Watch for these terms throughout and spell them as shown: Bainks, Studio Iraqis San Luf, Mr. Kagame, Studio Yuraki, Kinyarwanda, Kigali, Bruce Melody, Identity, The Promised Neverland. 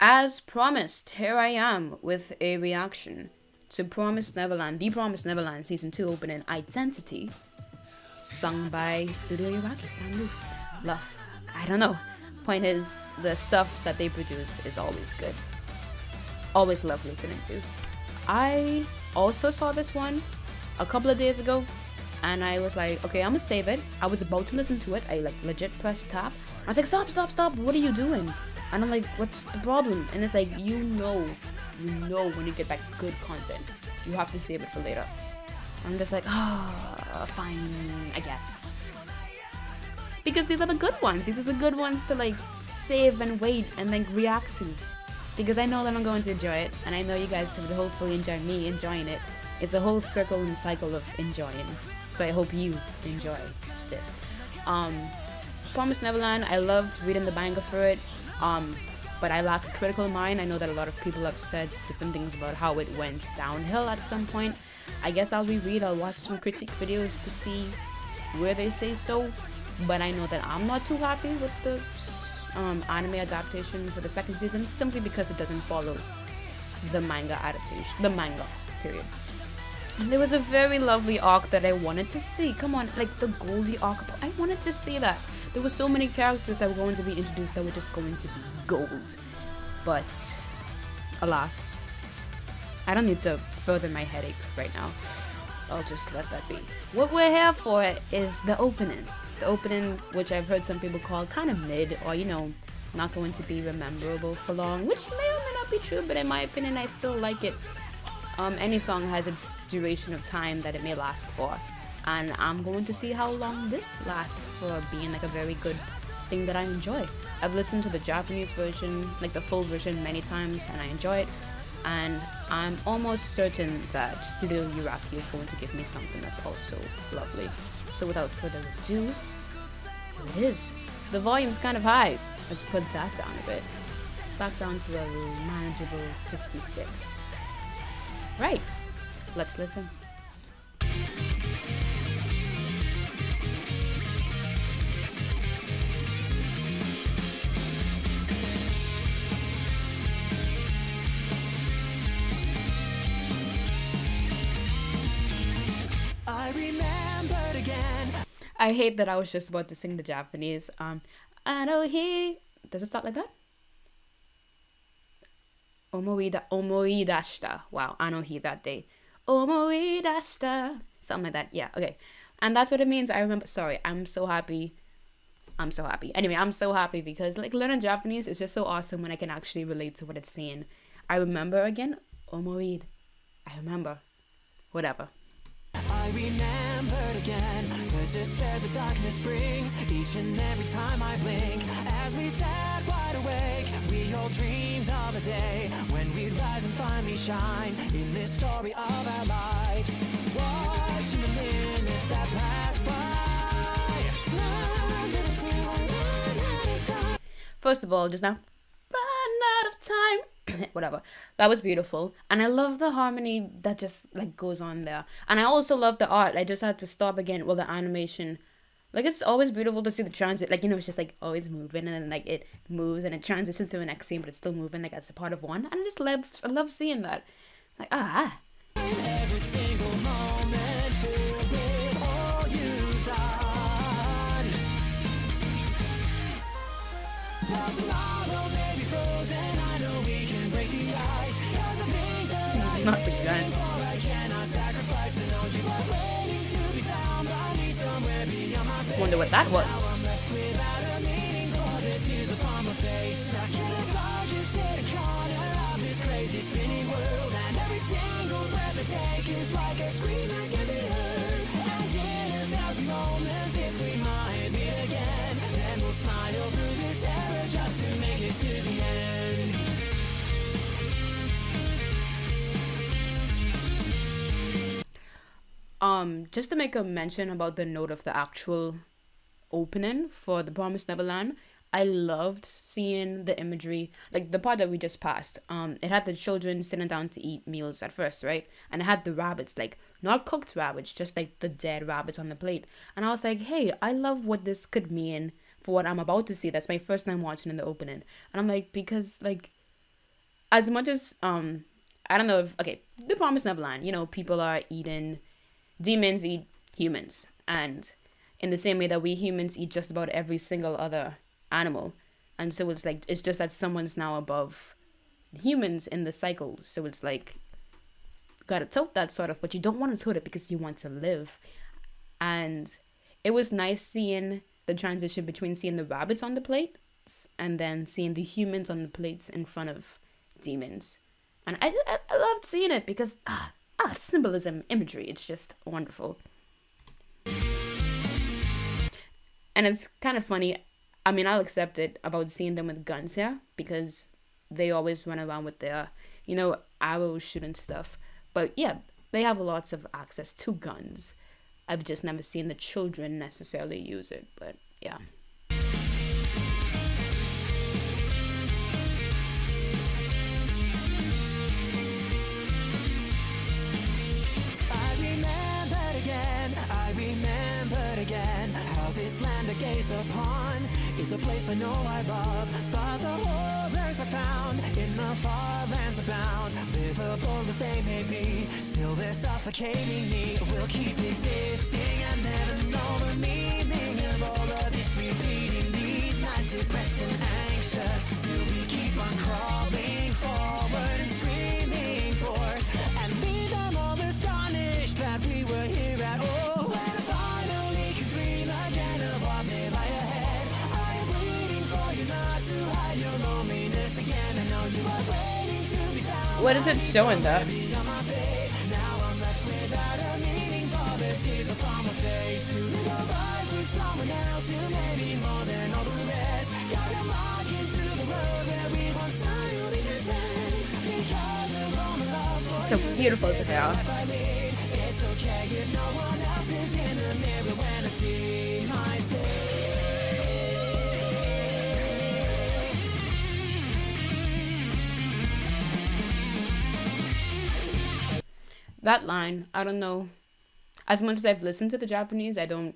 As promised, here I am with a reaction to Promised Neverland, The Promised Neverland Season 2 opening Identity, sung by Studio Iraqis San Luf. I don't know. Point is, the stuff that they produce is always good. Always love listening to. I also saw this one a couple of days ago, and I was like, okay, I'm gonna save it. I was about to listen to it. I like legit pressed tap. I was like, stop, what are you doing? And I'm like, what's the problem? And it's like, you know when you get back good content, you have to save it for later. I'm just like, ah, fine, I guess. Because these are the good ones. These are the good ones to like save and wait and then react to. Because I know that I'm going to enjoy it, and I know you guys would hopefully enjoy me enjoying it. It's a whole circle and cycle of enjoying. So I hope you enjoy this. Promised Neverland, I loved reading the manga for it. But I lack a critical mind. I know that a lot of people have said different things about how it went downhill at some point. I guess I'll reread, I'll watch some critique videos to see where they say so, but I know that I'm not too happy with the anime adaptation for the second season, simply because it doesn't follow the manga adaptation, the manga, period. And there was a very lovely arc that I wanted to see, come on, like the Goldie arc, I wanted to see that. There were so many characters that were going to be introduced that were just going to be gold. But, alas, I don't need to further my headache right now. I'll just let that be. What we're here for is the opening. The opening, which I've heard some people call kind of mid, or you know, not going to be memorable for long, which may or may not be true, but in my opinion, I still like it. Any song has its duration of time that it may last for. And I'm going to see how long this lasts for being like a very good thing that I enjoy. I've listened to the Japanese version, like the full version, many times, and I enjoy it. And I'm almost certain that Studio Yuraki is going to give me something that's also lovely. So without further ado, here it is. The volume's kind of high. Let's put that down a bit. Back down to a manageable 56. Right. Let's listen. I hate that I was just about to sing the Japanese. Does it start like that? Omoidashita. Wow, anohi, that day. Omoidashita. Something like that. Yeah, okay. And that's what it means. I remember. Sorry, I'm so happy. I'm so happy. Anyway, I'm so happy because like learning Japanese is just so awesome when I can actually relate to what it's saying. I remember again. Omoid. I remember. Whatever. I remembered again the despair the darkness brings each and every time I blink. As we sat wide awake, we all dreamed of a day when we rise and finally shine in this story of our lives. Watching the minutes that pass by. First of all, just now, run out of time. Whatever, that was beautiful, and I love the harmony that just like goes on there, and I also love the art. I just had to stop again with the animation. Like, it's always beautiful to see the transit, like, you know, it's just like always moving, and then like it moves and it transitions to the next scene, but it's still moving like as a part of one, and I just love seeing that, like, ah. Every single moment filled with all you've done. That's tomorrow, baby, frozen. Not the guns. Wonder what that was. Just to make a mention about the note of the actual opening for The Promised Neverland, I loved seeing the imagery, like the part that we just passed. It had the children sitting down to eat meals at first, right? And it had the rabbits, like not cooked rabbits, just like the dead rabbits on the plate. And I was like, hey, I love what this could mean for what I'm about to see. That's my first time watching in the opening. And I'm like, because like as much as I don't know if, okay, The Promised Neverland, you know, people are eating, demons eat humans, and in the same way that we humans eat just about every single other animal, and so it's like, it's just that someone's now above humans in the cycle, so it's like, gotta tote that sort of, but you don't want to tote it because you want to live. And it was nice seeing the transition between seeing the rabbits on the plates and then seeing the humans on the plates in front of demons. And I loved seeing it because symbolism, imagery, it's just wonderful. And it's kind of funny, I mean, I'll accept it about seeing them with guns here, because they always run around with their, you know, arrow shooting stuff. But yeah, they have lots of access to guns. I've just never seen the children necessarily use it, but yeah. I remembered again how this land I gaze upon is a place I know I love, but the horrors I found in the far lands abound. Livable as they may be, still they're suffocating me. Will keep existing, I never know the meaning of all of this, repeating these nights, depressed and anxious. Still we keep on crawling forward and screaming forth, and leave them all astonished that we were here at all. What is it showing though? So beautiful to hear. It's okay if no one else is in the mirror when I see myself. That line, I don't know, as much as I've listened to the Japanese, I don't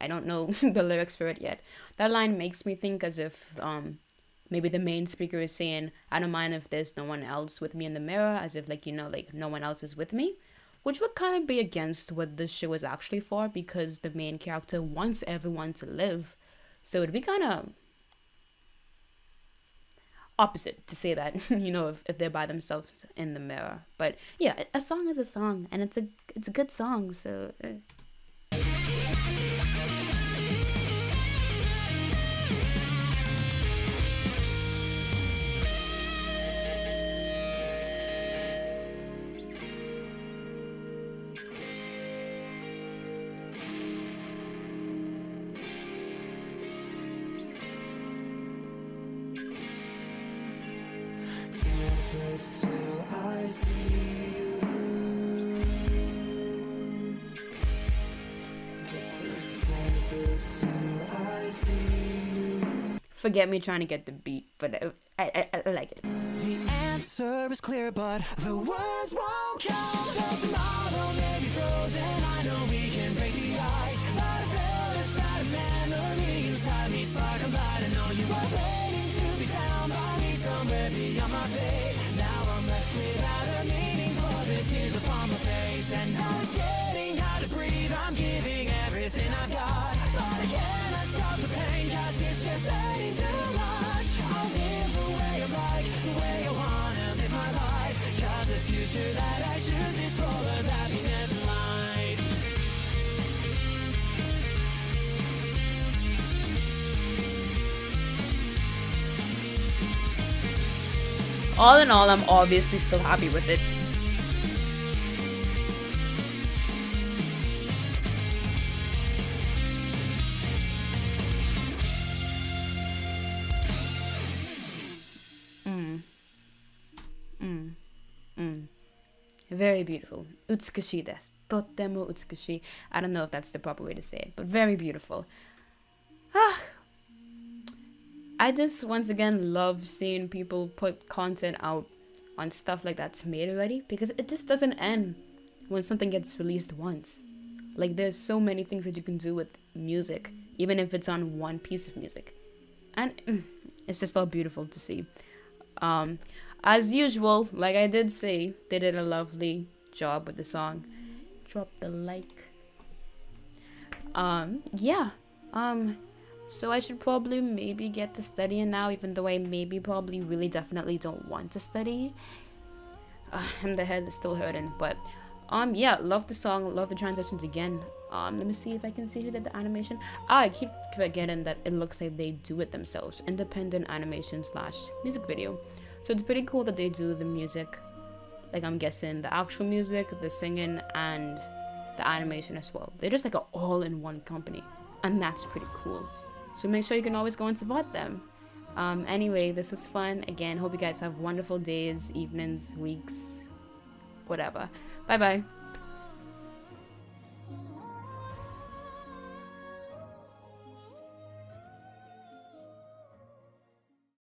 know the lyrics for it yet. That line makes me think as if maybe the main speaker is saying, I don't mind if there's no one else with me in the mirror, as if, like, you know, like no one else is with me, which would kind of be against what this show is actually for, because the main character wants everyone to live. So it'd be kind of opposite to say that, you know, if they're by themselves in the mirror. But yeah, a song is a song, and it's a good song, so still I see you. Still I see you. Forget me trying to get the beat, but I like it. The answer is clear, but the words won't count. There's a model may be frozen. I know we can break the ice, but I feel the side of memory inside me spark a light. I know you are waiting to be found by me somewhere beyond my fate. Without a meaning for the tears upon my face, and I'm getting how to breathe. I'm giving everything I've got, but I cannot stop the pain, cause it's just hurting too much. I'll live the way I like, the way I wanna live my life, cause the future that I choose is full of happiness and light. All in all, I'm obviously still happy with it. Very beautiful. Utsukushii desu. Totemo utsukushii. I don't know if that's the proper way to say it, but very beautiful. I just, once again, love seeing people put content out on stuff like that's made already, because it just doesn't end when something gets released once. Like, there's so many things that you can do with music, even if it's on one piece of music. And it's just all beautiful to see. As usual, like I did say, they did a lovely job with the song. Drop the like. Yeah. So I should probably maybe get to studying now, even though I maybe probably really definitely don't want to study. And the head is still hurting, but yeah, love the song, love the transitions again. Let me see if I can see who did the animation. I keep forgetting that it looks like they do it themselves. Independent animation / music video. So it's pretty cool that they do the music. Like, I'm guessing the actual music, the singing, and the animation as well. They're just like an all-in-one company. And that's pretty cool. So make sure you can always go and support them. Anyway, this was fun. Again, hope you guys have wonderful days, evenings, weeks, whatever. Bye-bye.